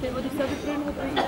They were the service train who bring.